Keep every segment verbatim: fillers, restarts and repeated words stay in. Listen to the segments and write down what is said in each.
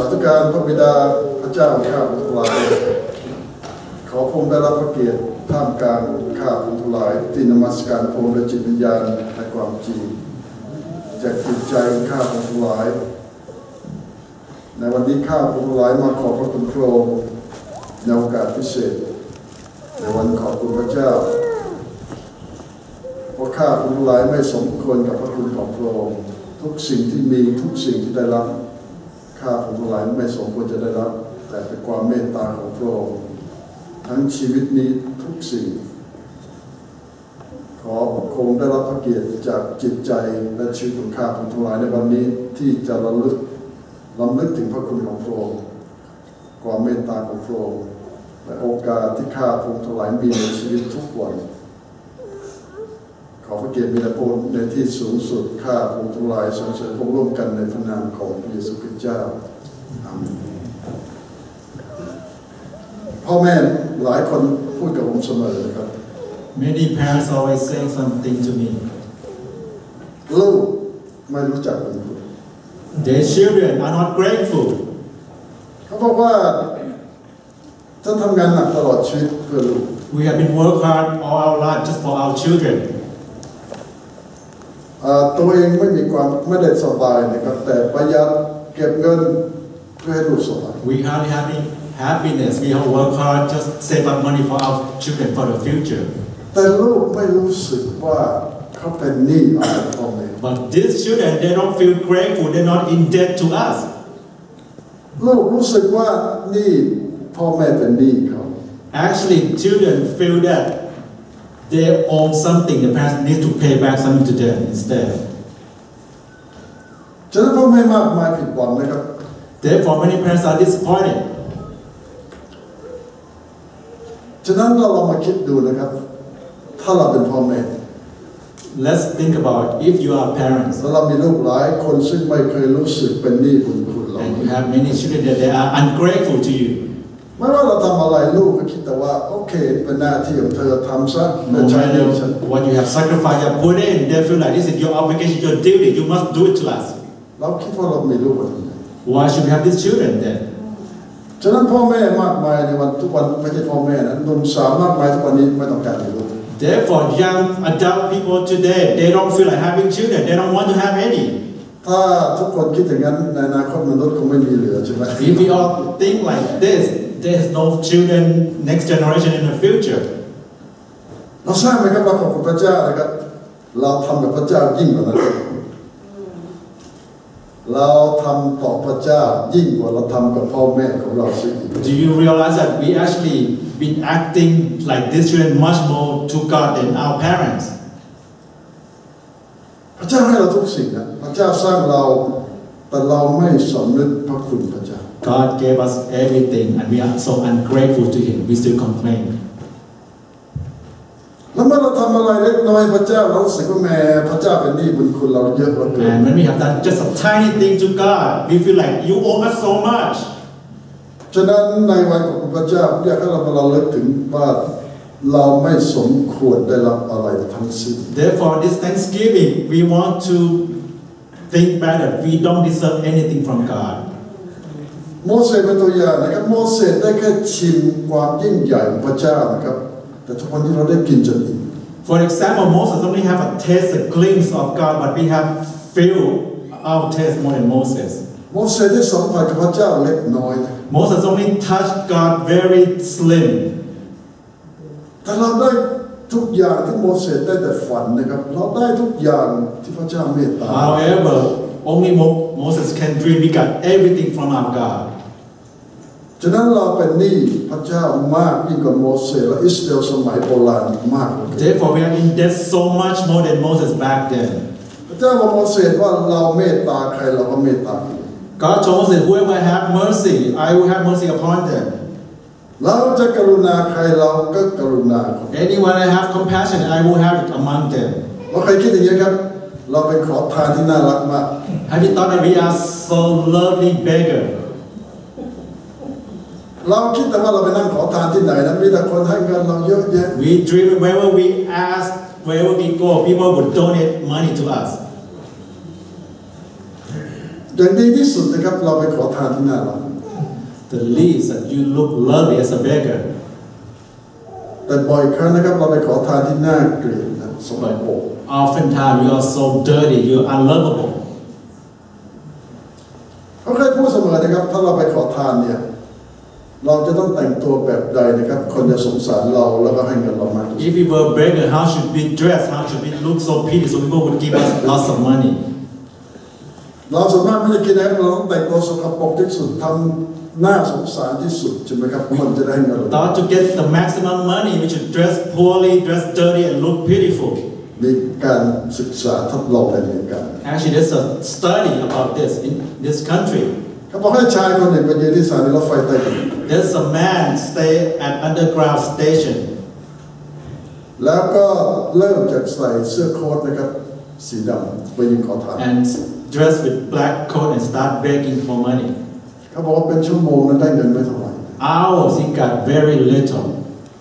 สัตการพระบิดาพระเจ้าข้าพุทธลายขอพงได้รับพระเกียรติท่ามกลางข้าพุทธลายที่นมัสการพงและจิตวิญญาณในความจริงจากจิตใจข้าพุทธลายในวันนี้ข้าพุทธลายมาขอพระคุณพระองค์ในโอกาสพิเศษในวันขอบคุณพระเจ้าเพราะข้าพุทธลายไม่สมควรกับพระคุณของพระองค์ทุกสิ่งที่มีทุกสิ่งที่ได้รับข้าพุทธลายไม่สมควรจะได้รับแต่เป็นความเมตตาของพระองค์ทั้งชีวิตนี้ทุกสิ่งขอพระองค์ได้รับพระเกียรติจากจิตใจและชีวิตของข้าพุทธลายในวันนี้ที่จะระลึกรำลึกถึงพระคุณของพระองค์ความเมตตาของพระองค์และโอกาสที่ข้าพุทธลายมีในชีวิตทุกวันขอพระเกียรติมีแต่พระองค์ในที่สูงสุดข้าพุทธลายสรรเสริญพระองค์ร่วมกันในพระนามของพระเยซูคริสต์เจ้าอาเมนพ่อแม่หลายคนพูดกับผมเสมอครับ Many parents always say something to me. ลูกไม่รู้จักบุญคุณ Their children are not grateful. เขาบอกว่าฉันทำงานหนักตลอดชีวิตเพื่อลูก We have been working hard all our life just for our children. ตัวเองไม่มีความไม่ได้สบายนะครับแต่พยายามเก็บเงินเพื่อให้ลูกสบาย We have happy.Happiness. We have worked hard, just save up money for our children for the future. But these children, they don't feel grateful. They're not in debt to us. Actually, children feel that they own something. The parents need to pay back something to them instead. Therefore, many parents are disappointed.ฉะนั้นเราลองมาคิดดูนะครับถ้าเราเป็นพ่อแม่ Let's think about if you are parents แล้วเรามีลูกหลายคนซึ่งไม่เคยรู้สึกเป็นหนี้บุญคุณเรา And you have many children that they are ungrateful to you ไม่ว่าเราทำอะไรลูกก็คิดแต่ว่าโอเคเป็นหน้าที่ของเธอทำซะไม่ใช่หนี้ฉัน What you have sacrificed and put in they feel like this is your obligation your duty you must do it to us เราคิดว่าเรามีลูก Why should we have these children thenฉะนั้นพ่อแม่มากมายในวันทุกวันไม่ใช่พ่อแม่นะหนุ่มสาวมากมายทุกวันนี้ไม่ต้องการลูก Therefore, young adult people today they don't feel like having children. They don't want to have any. ถ้าทุกคนคิดอย่างนั้นในอนาคตมนุษย์คงไม่มีเหลือใช่ไหม If we all think like this, there's no children next generation in the future. เราสร้างไหมครับเราขอบคุณพระเจ้านะครับเราทำกับพระเจ้ายิ่งกว่านั้นเราทำต่อพระเจ้ายิ่งกว่าเราทำกับพ่อแม่ของเราสิ Do you realize that we actually been acting like this children much more to God than our parents? พระเจ้าให้เราทุกสิ่งนะพระเจ้าสร้างเราแต่เราไม่สำนึกพระคุณพระเจ้า God gave us everything and we are so ungrateful to Him. We still complain. แล้วเมื่อเราทำอะไรเล็กน้อยพระเจ้าเรารู้สึกว่าแม่พระเจ้าเป็นหนี้บุญคุณเราเยอะมากเลย And when we have done just a tiny thing to God, we feel like you owe us so much. ฉะนั้นในวันของพระเจ้าอยากให้เราเราเลิกถึงว่าเราไม่สมควรได้รับอะไรทั้งสิ้น Therefore, this Thanksgiving, we want to think back that we don't deserve anything from God. โมเสสเป็นตัวอย่างนะครับโมเสสได้แค่ชิมความยิ่งใหญ่ของพระเจ้านะครับแต่ทุกวันนี้เราได้กินจนอิ่ม For example, Moses only have a taste, a glimpse of God, but we have filled our taste more than Moses. Moses ได้สัมผัสกับพระเจ้าเล็กน้อย Moses only touched God very slim. แต่เราได้ทุกอย่างที่โมเสสได้แต่ฝันนะครับเราได้ทุกอย่างที่พระเจ้าเมตตา However, only Moses can dream. We got everything from our God.ฉะนั้นเราเป็นหนี้พระเจ้ามากยิ่งกว่าโมเสสและอิสราเอลสมัยโบราณมาก Therefore we are in debt so much more than Moses back then. พระเจ้าบอกโมเสสว่าเราเมตตาใครเราก็เมตตา God told Moses, whoever have mercy, I will have mercy upon them. เราจะกรุณาใครเราก็กรุณา Anyone I have compassion, I will have it among them. เราเคยคิดอย่างนี้ครับเราเป็นขอทานที่น่ารักมาก Have you thought that we are so lovely beggar?เราคิดแต่ว่าเราไปนั่งขอทานที่ไหนนะมีแต่คนให้เงินเราเยอะแยะ We dream wherever we ask, wherever we go, people would donate money to us. แต่ในที่สุดนะครับเราไปขอทานที่นั่นหรอ The leaves that you look lovely as a beggar แต่บ่อยครั้งนะครับเราไปขอทานที่หน้าเกลียดนะสมัยโบ Oftentimes you are so dirty, you are unlovable. เขาเคยพูดเสมอนะครับถ้าเราไปขอทานเนี่ยเราจะต้องแต่งตัวแบบใดนะครับคนจะสงสารเราแล้วก็ให้เงินเรามา If we were beggar, how should we dress? How should we look so pretty so people would give us lots of money? เราสามารถไม่ได้กินนะครับเราต้องแต่งตัวสกปรกที่สุดทำหน้าสงสารที่สุดใช่ไหมครับคนจะได้เงินเรา Thought to get the maximum money, we should dress poorly, dress dirty, and look pitiful. มีการศึกษาทดลองอะไรอย่างเงี้ย Actually, there's a study about this in this country.There's a man stay at underground station. แล้วก็เริ่มจากใส่เสื้อโค้ทนะครับสีดำไปยืนขอทาน And dress with black coat and start begging for money. เขาบอกว่าเป็นชั่วโมงนั้นได้เงินไม่เท่าไหร่ Hours he got very little.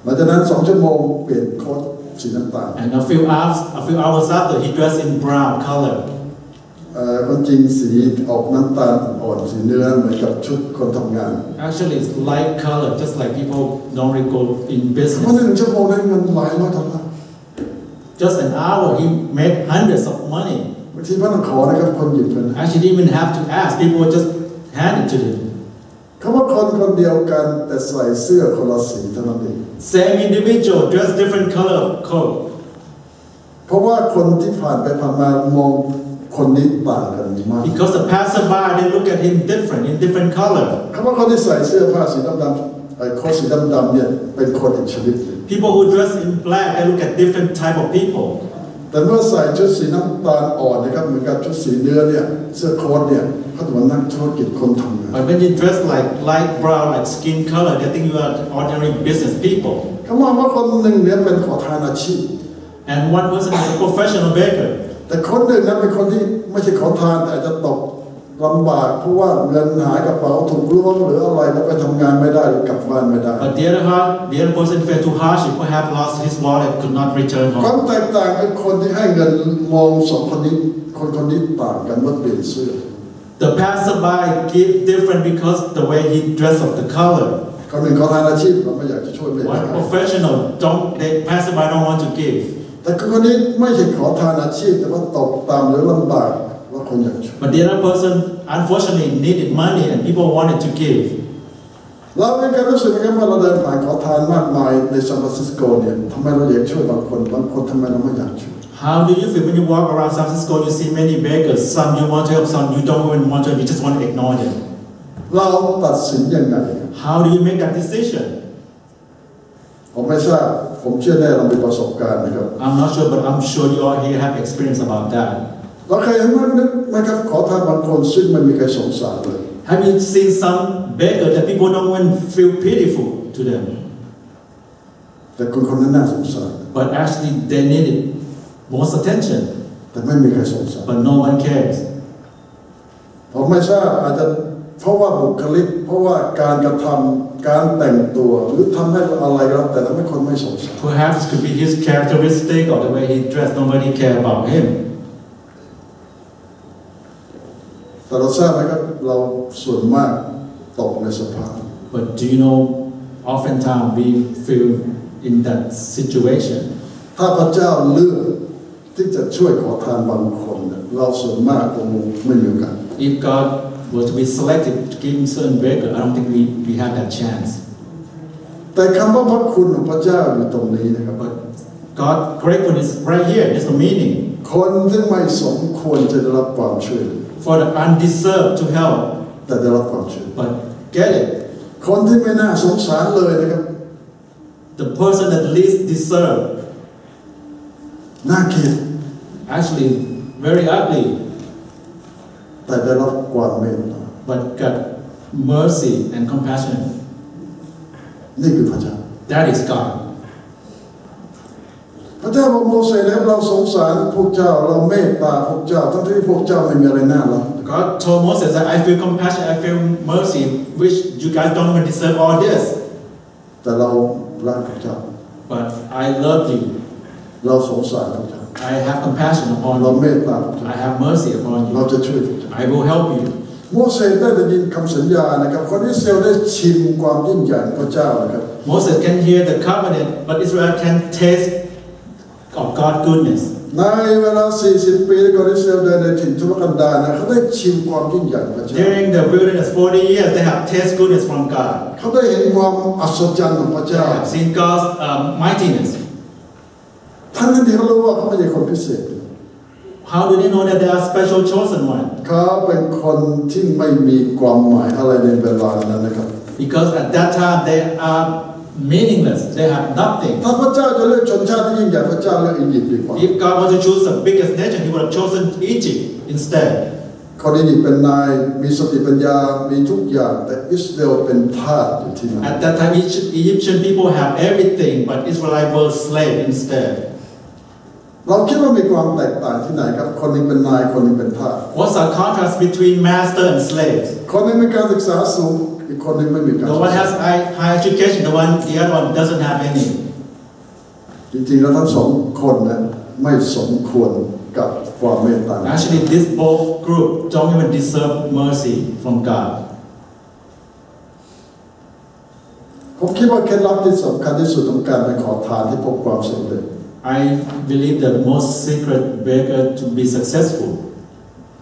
หลังจากนั้นสองชั่วโมงเปลี่ยนโค้ทสีน้ำตาล And a few hours, a few hours after he dressed in brown color.คนจริงสีออกน้ำตาลอ่อนสีเนื้อเหมือนกับชุดคนทำงาน Actually it's light color just like people normally go in business เขาถึงชั่วโมงได้เงินหลายร้อยดอลลาร์ Just an hour he made hundreds of money บางทีไม่ต้องขอนะครับคนหยิบกัน Actually didn't even have to ask people just hand it to him เขาว่าคนคนเดียวกันแต่ใส่เสื้อคนละสีเท่านั้นเอง Same individual just different color of coat เพราะว่าคนที่ผ่านไปผ่านมามองBecause the passerby they look at him different in different color. People who dress in black they look at different type of people. But when you dress like light brown, like skin color, they think you are ordinary business people. And one person is a professional beggar.แต่คนหนึ่งนั้นเป็นคนที่ไม่ใช่ขอทานแต่จะตกลำบากเพราะว่าเงินหายกระเป๋าถูกล้วงหรืออะไรแล้วไปทำงานไม่ได้กลับบ้านไม่ได้ But the other half, the other person fell too harsh. He perhaps lost his wallet, could not return home. ความแตกต่างคือคนที่ให้เงินมองสองคนนี้คนคนนี้ต่างกันว่าเปลี่ยนเสื้อ The passerby give different because the way he dressed of the color. คนหนึ่งขอทานอาชีพเราไม่อยากจะช่วยเลย One professional don't the passerby don't want to give.แต่คนนี้ไม่ใช่ขอทานอาชีพแต่ว่าตกต่ำหรือลำบากว่าคนอยากช่วย But the other person unfortunately needed money and people wanted to give. เราเองก็รู้สึกนะครับว่าเราเดินผ่านขอทานมากมายในซานฟรานซิสโกเนี่ยทำไมเราอยากช่วยบางคนบางคนทำไมเราไม่อยากช่วย How do you feel when you walk around San Francisco? You see many beggars. Some you want to help, some you don't even want to. You just want to ignore them. เราตัดสินยังไง How do you make that decision? ผมไม่ทราบผมเชื่อแน่เรามีประสบการณ์นะครับ I'm not sure but I'm sure you all here have experience about that เราเคยเห็นนะครับขอทานบางคนซึ่งไม่มีใครสงสารเลย Have you seen some beggars that people don't even feel pitiful to them แต่คนคนนั้นน่าสงสาร But actually they needed most attention แต่ไม่มีใครสงสาร But no one cares ผมไม่ทราบอาจจะเพราะว่าบุคลิกเพราะว่าการกระทำการแต่งตัวหรือทำให้อะไรก็แต่ทำให้คนไม่สนใจ Perhaps could be his characteristic or the way he dressed. Nobody care about him. แต่เราทราบไหมครับเราส่วนมากตกในสภาพ But do you know, oftentimes we feel in that situation. ถ้าพระเจ้าเลือกที่จะช่วยขอทานบางคนเราส่วนมากคงไม่มีโอกาส If God was to be selected to give him certain beggar, I don't think we we have that chance. แต่คำว่าพระคุณของพระเจ้าอยู่ตรงนี้นะครับ But God gratefulness right here is the meaning. คนที่ไม่สมควรจะได้รับความช่วย For the undeserved to help. แต่ได้รับความช่วย But get it. คนที่ไม่น่าสงสารเลยนะครับ The person that least deserved. น่าเกลียด Actually, very ugly.แต่ได้รับความเมตตา But God mercy and compassion นี่คือพระเจ้า That is God พระเจ้าบอกโมเสสแล้วเราสงสารพวกเจ้าเราเมตตาพวกเจ้าทั้งที่พวกเจ้าไม่มีอะไรน่ารัก God told Moses that I feel compassion I feel mercy which you guys don't even deserve all this แต่เรารักพวกเจ้า But I love you เราสงสารพวกเจ้าI have compassion upon you. I have mercy upon you. I will help you. โมเสสได้ได้ยินคำสัญญานะครับคนอิสราเอลได้ชิมความยิ่งใหญ่ของพระเจ้านะครับ Moses can hear the covenant but Israel can taste of God's goodness ในเวลาสี่สิบปีคนอิสราเอลได้ได้ชิมทุรกันดารนะเขาได้ชิมความยิ่งใหญ่ของพระเจ้า During the wilderness forty years they have tasted goodness from God เขาได้เห็นความอัศจรรย์ของพระเจ้า They have seen God's mightiness ท่านนั้นที่เขารู้ว่าเขาไม่ใช่คนพิเศษHow do they know that they are special chosen one? เขาเป็นคนที่ไม่มีความหมายอะไรในเวลานั้นนะครับ Because at that time they are meaningless. They have nothing. ถ้าพระเจ้าจะเลือกชนชาติที่ยิ่งใหญ่พระเจ้าเลือกอียิปต์ดีกว่า If God wanted to choose the biggest nation, He would have chosen Egypt instead. คนอียิปต์เป็นนายมีสติปัญญามีทุกอย่างแต่อิสราเอลเป็นทาสอยู่ที่นั่น At that time, Egyptian people have everything, but Israelites were slaves instead.เราคิดว่ามีความแตกต่างที่ไหนครับคนนึงเป็นนายคนนึงเป็นทาส What's the contrast between master and slave คนนึงมีการศึกษาสูงอีกคนนึงไม่มีการ The one has high education the one the other one doesn't have any จริงๆแล้วทั้งสองคนนะไม่สมควรกับความเมตตา Actually this both group don't even deserve mercy from God ผมคิดว่าเคล็ดลับที่สำคัญที่สุดของการไปขอทานที่พบความสำเร็จI believe the most secret beggar to be successful.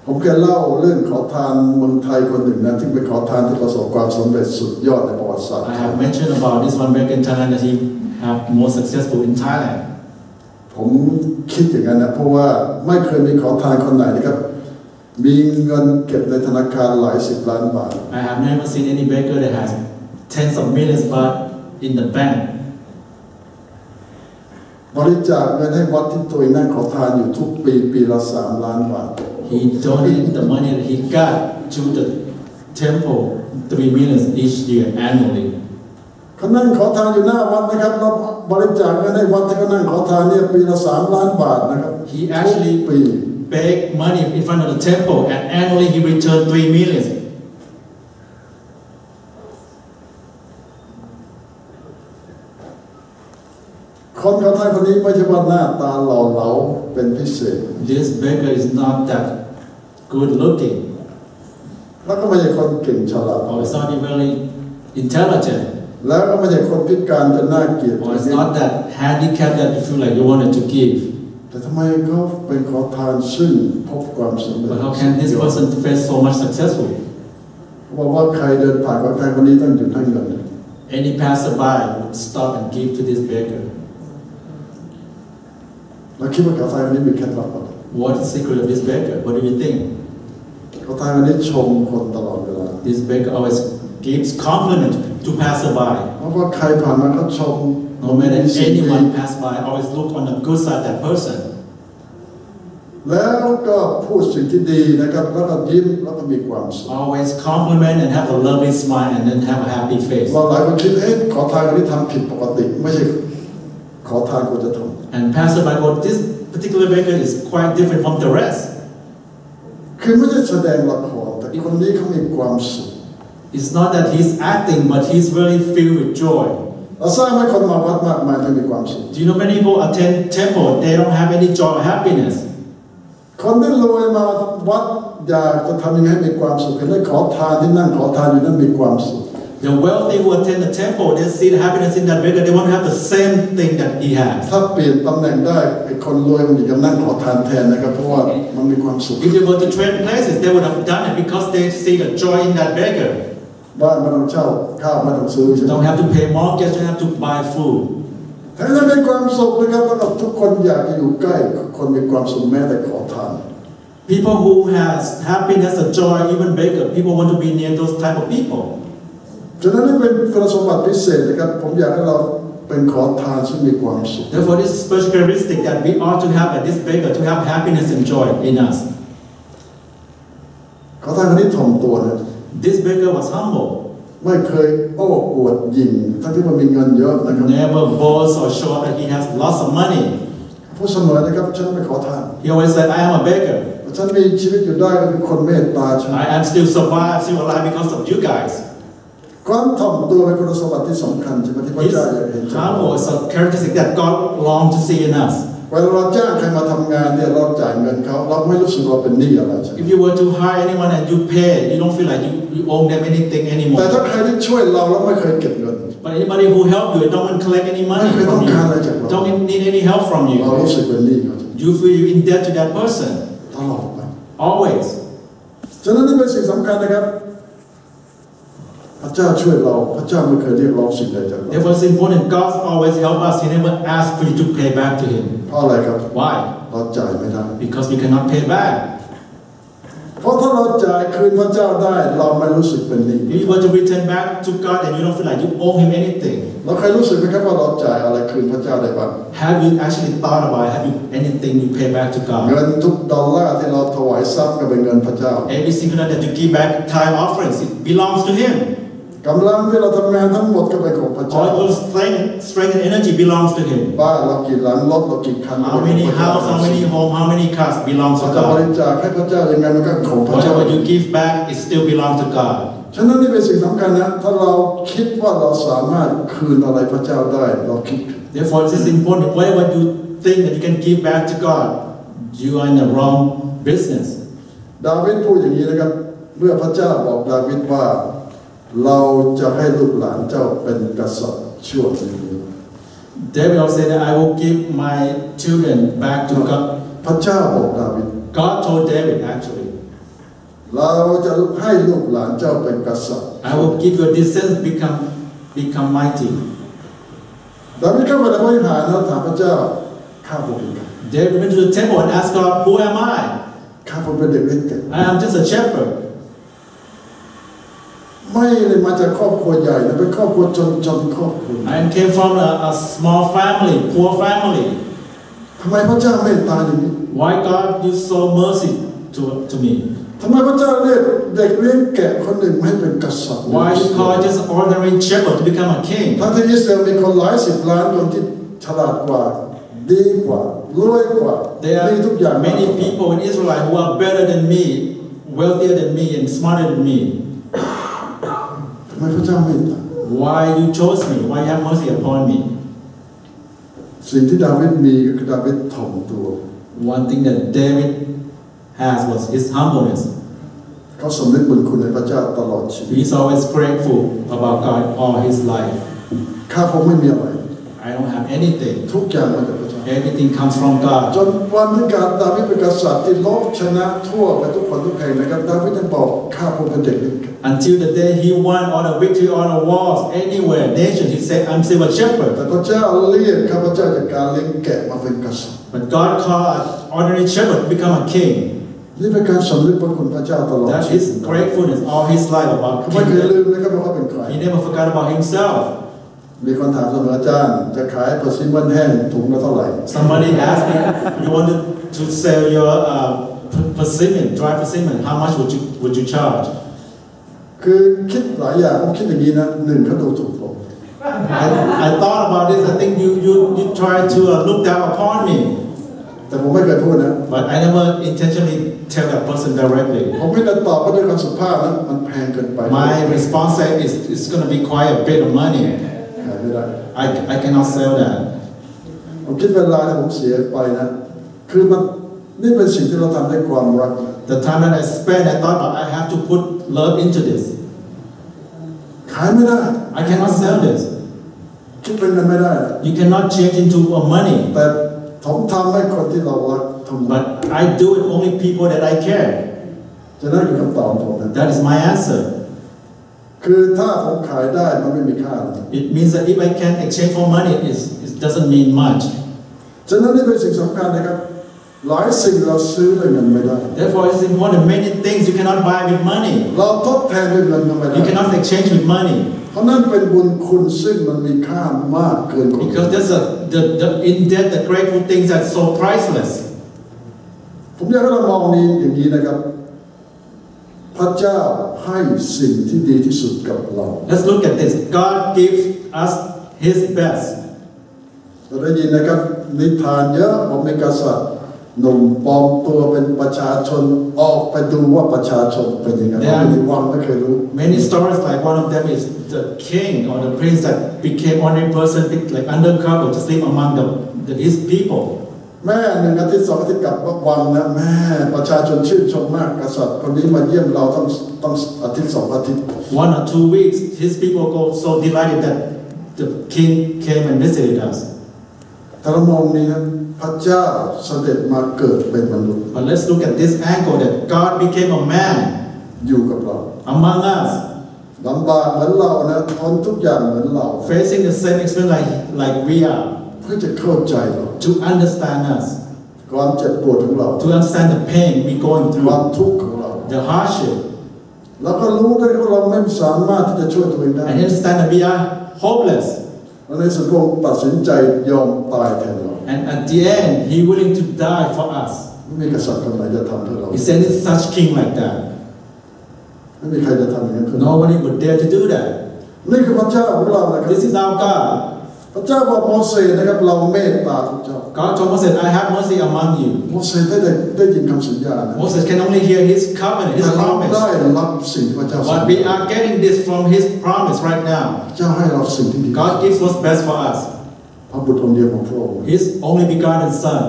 ผมเคยเล่าเรื่องขอทานเมืองไทยคนหนึ่งนะที่ไปขอทานที่ประสบความสำเร็จสุดยอดในประวัติศาสตร์ I have mentioned about this one beggar in Thailand that he have most successful in Thailand. ผมคิดอย่างนั้นนะเพราะว่าไม่เคยมีขอทานคนไหนนะครับมีเงินเก็บในธนาคารหลายสิบล้านบาท I have never seen any beggar that has tens of millions baht in the bank.บริจาคเงินให้วัดที่ตัวเองนั่งขอทานอยู่ทุกปีปีละสามล้านบาท He donated the money that he got to the temple three million each year annually. เขานั่งขอทานอยู่หน้าวัดนะครับแล้วบริจาคเงินให้วัดที่เขานั่งขอทานเนี่ยปีละสามล้านบาทนะครับ He actually paid money in front of the temple and annually he returned three million.คนขอทานคนนี้ไม่ใช่ว่าหน้าตาหล่อเหลาเป็นพิเศษ This beggar is not that good looking. แล้วก็ไม่ใช่คนเก่งฉลาด Or is not very intelligent. แล้วก็ไม่ใช่คนพิการจนน่าเกลียด Or is not that handicapped that you feel like you wanted to give. แต่ทำไมเขาเป็นขอทานซึ่งพบความสำเร็จ But how can this person face so much successful? บอกว่าใครเดินผ่านขอทานคนนี้ต้องหยุดให้เงิน Any passerby would stop and give to this beggar.เราคิดว่าขอทานคนนี้มีเคล็ดลับอะไร What is the secret of this beggar? What do you think? ขอทานคนนี้ชมคนตลอดเวลา This beggar always gives compliment to passerby. เพราะว่าใครผ่านมาก็ชม No matter anyone pass by, always look on the good side of that person. แล้วก็พูดสิ่งที่ดีนะครับแล้วก็ยิ้มแล้วก็มีความสุข Always compliment and have a lovely smile and then have a happy face. หลายคนคิดเอ๊ะขอทานคนนี้ทำผิดปกติไม่ใช่ขอทานควรจะทำ And passerby go this particular beggar is quite different from the rest. คือไม่ได้แสดงละครแต่คนนี้เขามีความสุข It's not that he's acting, but he's really filled with joy. เราสร้างให้คนมาวัดมากมายที่มีความสุข Do you know many people attend temple, they don't have any joy or happiness. คนที่รวยมาวัดอยากจะทำยังไงให้มีความสุขเห็นได้ขอทานที่นั่งขอทานอยู่นั่นมีความสุขThe wealthy who attend the temple, they see the happiness in that beggar. They want to have the same thing that he has. If they were to trade places, they would have done it because they see the joy in that beggar. You don't have to pay mortgage, you don't have to buy food. People who have happiness and joy, even beggar, people want to be near those type of people.ฉะนั้นนี่เป็นคุณสมบัติพิเศษนะครับผมอยากให้เราเป็นขอทานซึ่งมีความสุข Therefore this special characteristic that we ought to have at this beggar to have happiness and joy in us ขอทานคนนี้ถ่อมตัวนะ This beggar was humble ไม่เคยโอ้อวดหยิ่งทั้งที่มันมีเงินเยอะนะครับ Never boast or show that he has lots of money พูดเสมอนะครับฉันเป็นขอทาน He always said I am a beggar ฉันมีชีวิตอยู่ได้ก็เป็นคนเมตตาฉัน I am still survive still alive because of you guysความถ่อมตัวเป็นคุณสมบัติที่สำคัญที่พระเจ้าอยากเห็น Humble is a characteristic that God longs to see in us. If you were to hire anyone and you pay, you don't feel like you, you owe them anything anymore. But anybody who helped you, don't collect any money from you, don't need any help from you. You feel you're in debt to that person. Always. It was important. God always helped us. He never asked for you to pay back to Him. Why? Because we cannot pay back. If you were to return back to God and you don't feel like you owe Him anything, have you actually thought about have you anything you pay back to God? Every single dollar that you give back, tithe offerings, it belongs to Him. All your strength, strength and energy belongs to Him. How many houses, how many homes, how many cars belongs to God. Whatever you give back, it still belongs to God. Therefore, this is important. Whatever you think that you can give back to God, you are in the wrong business. David also said that I will give my children back to God. God told David actually, I will give your descendants become become mighty. David went to the temple and asked God, who am I? I am just a shepherd. I came from a, a small family, poor family. Why God you so mercy to, to me? Why you call just ordinary shepherd to become a king? There are many people in Israel who are better than me, wealthier than me, and smarter than me. Why you chose me? Why you have mercy upon me? One thing that David has was his humbleness. He's always grateful about God all his life. I don't have anything. Everything comes from God. Until the day he won all the victory on the walls, anywhere, nation, he said, I'm still a shepherd. But God called an ordinary shepherd to become a king. That is gratefulness all his life about God. He never forgot about himself. Somebody asked me, you wanted to sell your uh, persimmon, dry persimmon, how much would you would you charge? I, I thought about this. I think you you you tried to uh, look down upon me. But I never intentionally tell that person directly. My response is it's going to be quite a bit of money. I, I cannot sell that. The time that I spent, I thought I have to put love into this. I cannot sell this. You cannot change into a money. But I do it only people that I care. That is my answer. It means that if I can't exchange for money, it doesn't mean much. Therefore, it's important. Many things you cannot buy with money. You cannot exchange with money. Because that's a, the, the, in debt, the grateful things are so priceless. Let's look at this. God gives us His best. Many stories, like one of them is the king or the prince that became only person, like undercover, to sleep among the, the, his people. แม่หนึ่งอาทิตย์สองอาทิตย์กลับวันนะแม่ประชาชนชื่นชมมากกษัตริย์คนนี้มาเยี่ยมเราต้องต้องอาทิตย์สองอาทิตย์ one or two weeks his people go so delighted that the king came and visited us แต่เรามองนี้นะพระเจ้าเสด็จมาเกิดเป็นมนุษย์ but let's look at this angle that God became a man อยู่กับเรา among us ลำบากเหมือนเรานะทนทุกอย่างเหมือนเรา facing the same experience like like we are to understand us ความเจ็บปวดของเรา to understand the pain we going through ความทุกข์ของเรา the hardship แล้วก็รู้ด้วยว่าเราไม่สามารถที่จะช่วยตัวเองได้ and understand that we are hopeless ในสุดพระองค์ตัดสินใจยอมตายแทนเรา and at the end he willing to die for us ไม่มีกษัตริย์คนไหนจะทำเพื่อเรา he said it's such king like that ไม่มีใครจะทำอย่างนั้น nobody would dare to do that นี่คือพระเจ้าของเรานะครับ this is our Godพระเจ้าบอกโมเสสนะครับเราเมตตาทุกเจ้า God told Moses I have mercy among you โมเสสได้ได้ยินคำสัญญา Moses can only hear his covenant his promise ได้รับสิ่งพระเจ้า But we are getting this from his promise right now เจ้าให้เราสิ่งที่ดี God gives what's best for us พระบุตรองค์เดียวของพระองค์ His only begotten Son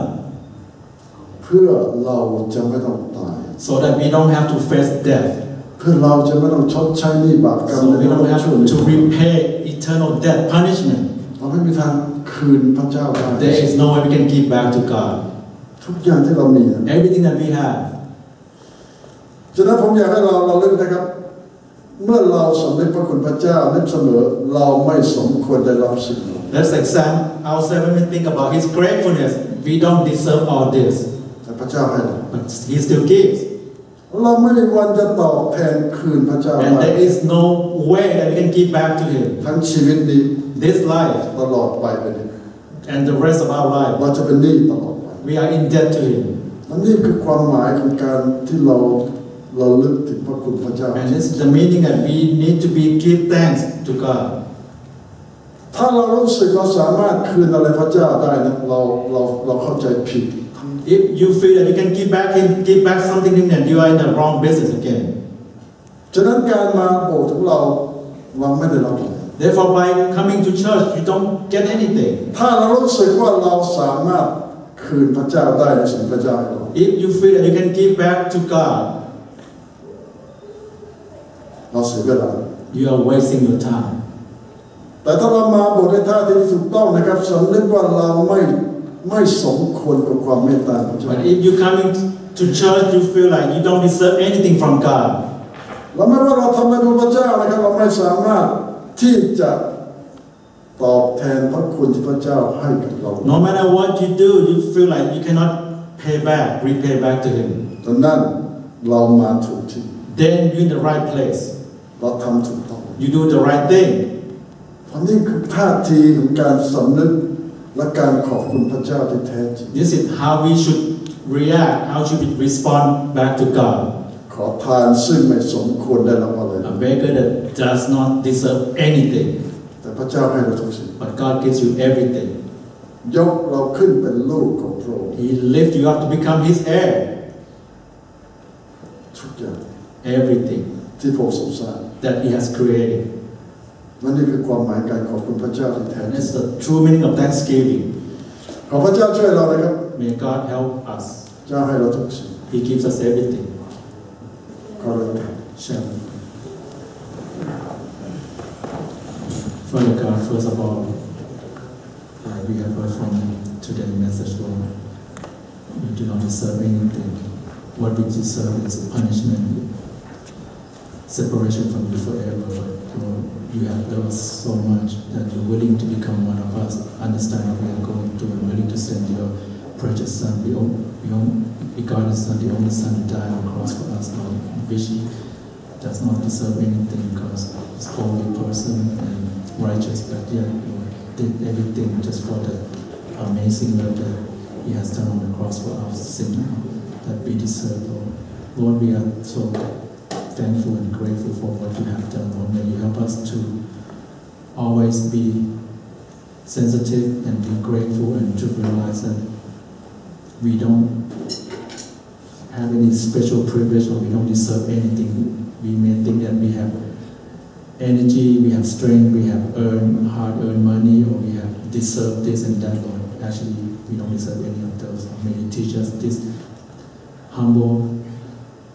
เพื่อเราจะไม่ต้องตาย So that we don't have to face death เพื่อเราจะไม่ต้องชดใช้หนี้บาปกรรม So we don't have to repay eternal death punishmentไม่มีทางคืนพระเจ้าได้ There is no way we can give back to God ทุกอย่างที่เรามี Everything that we have ฉะนั้นผมอยากให้เราเราเล่นนะครับเมื่อเราสำนึกพระคุณพระเจ้านึกเสมอเราไม่สมควรได้รับสิ่งนี้ Let's examine ourselves and think about His gratefulness we don't deserve all this แต่พระเจ้าให้ But He still gives เราไม่มีวันจะตอบแทนคืนพระเจ้า And there is no way that we can give back to Him ทั้งชีวิตนี้This life ตลอดไปไป and the rest of our life เราจะเป็นหนี้ตลอดไป we are in debt to him นี่คือความหมายของการที่เราเราลึกถึงพระคุณพระเจ้า and this is the meaning that we need to be give thanks to God ถ้าเรารู้สึกเราสามารถคืนอะไรพระเจ้าได้นะเราเราเราเข้าใจผิด if you feel that you can give back him give back something to him then you are in the wrong business again ฉะนั้นการมาโบสถ์ของเราเราไม่ได้รับTherefore, by coming to church, you don't get anything. If you feel that you can give back to God, you are wasting your time. But if you come into to church, you feel like you don't deserve anything from God. No matter what you do, you feel like you cannot pay back, repay back to Him. Then you're in the right place. You do the right thing. This is how we should react, how should we respond back to God.ขอทานซึ่งไม่สมควรได้รับอะไร A beggar that does not deserve anything แต่พระเจ้าให้เราทุกสิ่ง But God gives you everything ยกเราขึ้นเป็นลูกของพระองค์ He lifts you up to become His heir ทุกอย่าง Everything ที่พระองค์ทรงสร้าง That He has created นั่นคือความหมายการขอบคุณพระเจ้าที่แท้ That's the true meaning of thanksgiving ขอพระเจ้าช่วยเรานะครับ May God help us เจ้าให้เราทุกสิ่ง He gives us everything Father God, first of all, uh, we have heard from today's message, Lord. We do not deserve anything. What we deserve is punishment, separation from you forever. Lord, you have loved us so much that you're willing to become one of us, understand what we are going through, and willing to send your precious Son, your begotten Son, the only Son who died on the cross for us, Lord. Which does not deserve anything because it's a holy person and righteous, but yet you did everything just for the amazing love that He has done on the cross for our sin that we deserve, Lord. Lord, we are so thankful and grateful for what you have done, Lord. May you help us to always be sensitive and be grateful and to realize that we don't have any special privilege or we don't deserve anything. We may think that we have energy, we have strength, we have earned, hard-earned money, or we have deserved this and that, Lord. Actually, We don't deserve any of those. I mean, it teaches this humble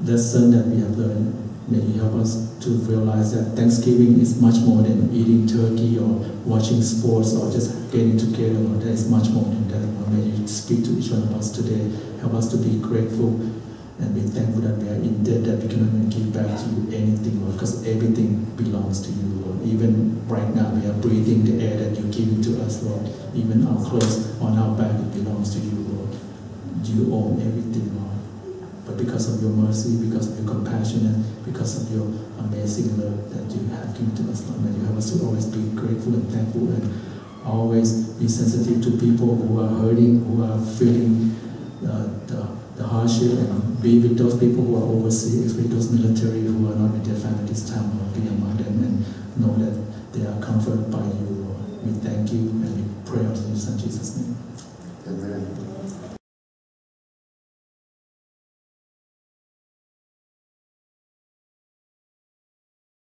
lesson that we have learned. May it help us to realize that Thanksgiving is much more than eating turkey or watching sports or just getting together. There is much more than that. May you speak to each one of us today. Help us to be grateful and be thankful that we are in debt, that we cannot even give back to you anything, Lord, because everything belongs to you, Lord. Even right now, we are breathing the air that you're giving to us, Lord. Even our clothes on our back, it belongs to you, Lord. You own everything, Lord. But because of your mercy, because of your compassion, and because of your amazing love that you have given to us, Lord, may you help us to always be grateful and thankful and always be sensitive to people who are hurting, who are feeling uh, the, the hardship, and be with those people who are overseas, with those military who are not with their families, time, Lord, be among them and know that they are comforted by you, Lord. We thank you and we pray in your Son Jesus' name. Amen.